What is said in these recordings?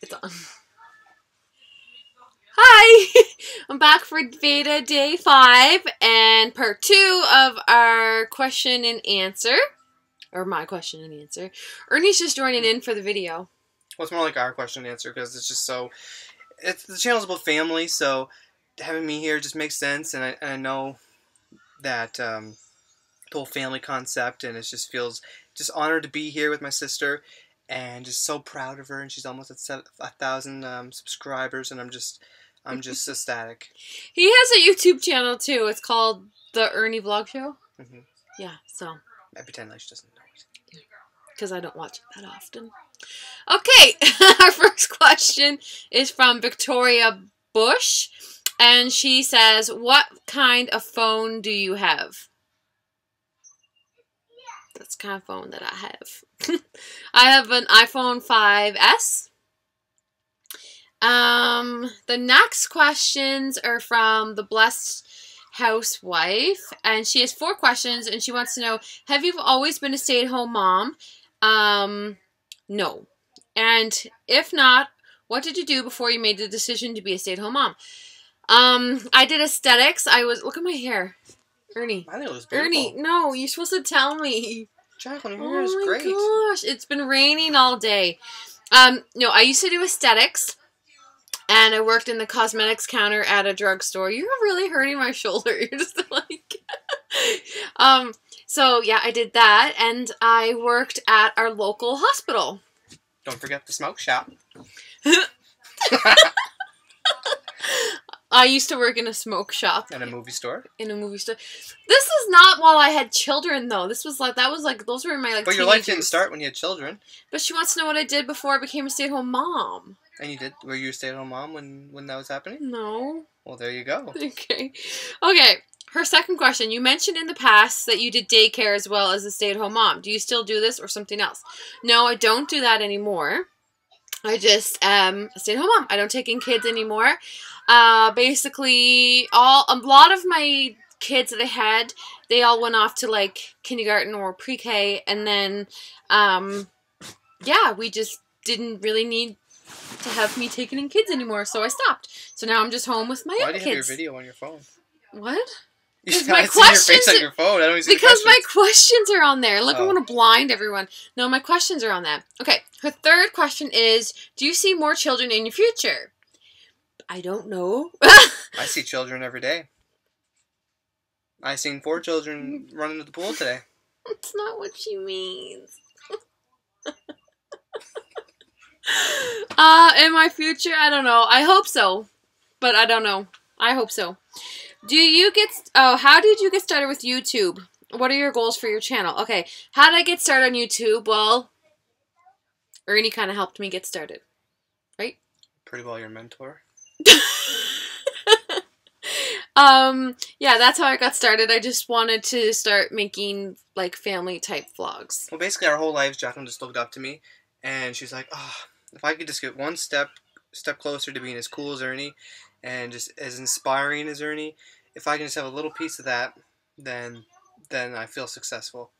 It's on. Hi! I'm back for Veda Day 5 and Part 2 of our question and answer. Or my question and answer. Ernie's just joining in for the video. Well, it's more like our question and answer because it's just so... the channel's about family, so having me here just makes sense. And I know that the whole family concept, and it just feels just honored to be here with my sister. And just so proud of her, and she's almost at 1,000 subscribers, and I'm just ecstatic. He has a YouTube channel too. It's called The Ernie Vlog Show. Mm-hmm. Yeah, so I pretend like she doesn't know it because I don't watch it that often. Okay, our first question is from Victoria Bush, and she says, "What kind of phone do you have?" That's the kind of phone that I have. I have an iPhone 5S. The next questions are from the Blessed Housewife. And she has 4 questions. And she wants to know, have you always been a stay-at-home mom? No. And if not, what did you do before you made the decision to be a stay-at-home mom? I did aesthetics. Look at my hair. Ernie. I think it was beautiful. Ernie, no, you're supposed to tell me. Jacqueline, your hair is great. Oh my gosh, it's been raining all day. No, I used to do aesthetics, and I worked in the cosmetics counter at a drugstore. You're really hurting my shoulder. You're just like... So, yeah, I did that, and I worked at our local hospital. Don't forget the smoke shop. I used to work in a smoke shop. In a movie store? In a movie store. This is not while I had children, though. This was like, that was like, those were my like. But your life didn't start when you had children. But she wants to know what I did before I became a stay-at-home mom. And you did? Were you a stay-at-home mom when that was happening? No. Well, there you go. Okay. Okay. Her second question. You mentioned in the past that you did daycare as well as a stay-at-home mom. Do you still do this or something else? No, I don't do that anymore. I just stay at home mom. I don't take in kids anymore. Basically, a lot of my kids that I had, they all went off to like kindergarten or pre-K, and then, yeah, we just didn't really need to have me taking in kids anymore, so I stopped. So now I'm just home with my own kids. Why do you have your video on your phone? What? My questions are, on your phone. I don't see because my questions are on there. Look, oh. I want to blind everyone. No, my questions are on that. Okay, her third question is, do you see more children in your future? I don't know. I see children every day. I seen 4 children run into the pool today. That's not what she means. In my future, I don't know. I hope so, but I don't know. I hope so. How did you get started with YouTube? What are your goals for your channel? Okay, how did I get started on YouTube? Well, Ernie kind of helped me get started, right? Pretty well your mentor. Yeah, that's how I got started. I just wanted to start making, like, family-type vlogs. Well, basically, our whole lives, Jacqueline just looked up to me, and she's like, oh, if I could just get one step closer to being as cool as Ernie, and just as inspiring as Ernie, if I can just have a little piece of that, then I feel successful.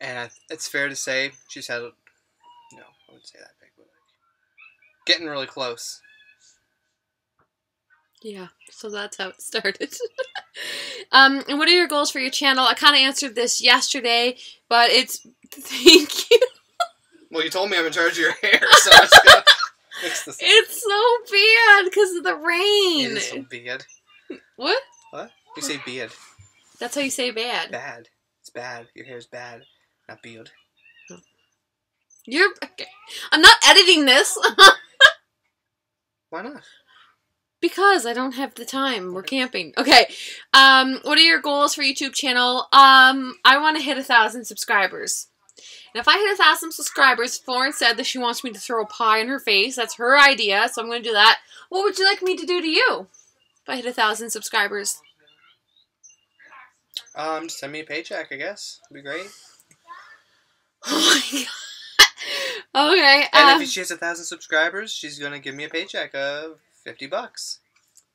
And it's fair to say she's had, no, I wouldn't say that big, but like, getting really close. Yeah, so that's how it started. And what are your goals for your channel? I kind of answered this yesterday, but it's, thank you. Well, you told me I'm in charge of your hair, so I'm just gonna... It's so bad because of the rain. It is so bad. What? What? You say bad. That's how you say bad. Bad. It's bad. Your hair's bad. Not bad. No. You're... Okay. I'm not editing this. Why not? Because I don't have the time. We're camping. Okay. What are your goals for YouTube channel? I want to hit 1,000 subscribers. And if I hit 1,000 subscribers, Florence said that she wants me to throw a pie in her face. That's her idea, so I'm going to do that. What would you like me to do to you if I hit 1,000 subscribers? Just send me a paycheck, I guess. It'd be great. Oh my god. Okay. And if she has 1,000 subscribers, she's going to give me a paycheck of $50.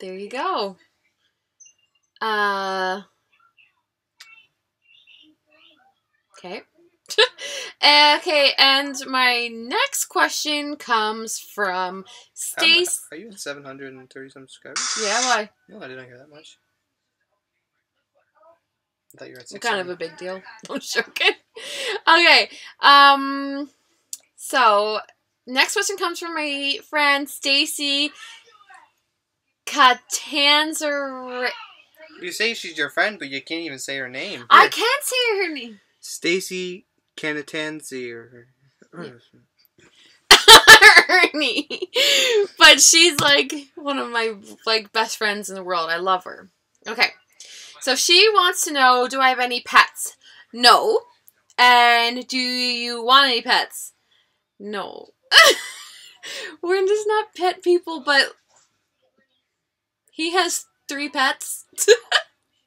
There you go. Okay. Okay, and my next question comes from Stacy. Are you at 730 some subscribers? Yeah, why? No, I didn't hear that much. I thought you were at 600. Kind of a big deal. I'm joking. Okay, so next question comes from my friend Stacy Catanzaray. You say she's your friend, but you can't even say her name. I can't say her name. Stacy Catanzaray. Ernie. But she's like one of my best friends in the world. I love her. Okay. So she wants to know, do I have any pets? No. And do you want any pets? No. We're just not pet people, but he has 3 pets,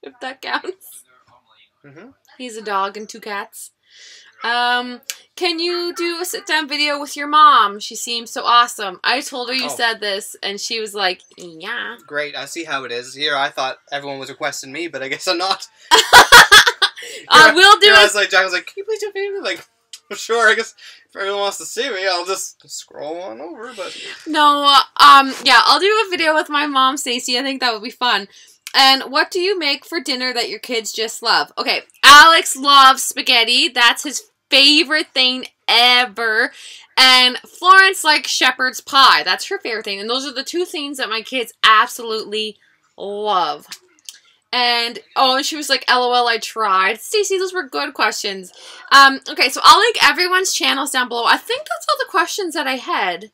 if that counts. Mm-hmm. He's a dog and 2 cats. Can you do a sit-down video with your mom? She seems so awesome. I told her you said this, and she was like, yeah. Great, I see how it is. Here, I thought everyone was requesting me, but I guess I'm not. I will do it. I was like, Jack was like, can you please do a video? Like, sure, I guess if everyone wants to see me, I'll just scroll on over, but... No, yeah, I'll do a video with my mom, Stacey. I think that would be fun. And what do you make for dinner that your kids just love? Okay, Alex loves spaghetti. That's his favorite thing ever. And Florence likes shepherd's pie. That's her favorite thing. And those are the 2 things that my kids absolutely love. And, oh, she was like, LOL, I tried. Stacey, those were good questions. Okay, so I'll link everyone's channels down below. I think that's all the questions that I had.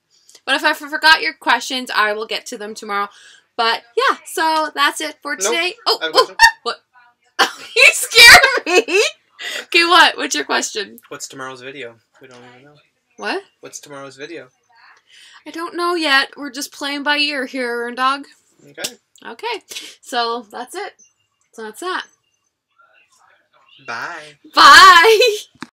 But if I forgot your questions, I will get to them tomorrow. But, yeah, so that's it for today. Nope. Oh, what? You scared me. Okay, what? What's your question? What's tomorrow's video? We don't even know. What? What's tomorrow's video? I don't know yet. We're just playing by ear here, dog. Okay. Okay, so that's it. So that's that. Bye. Bye.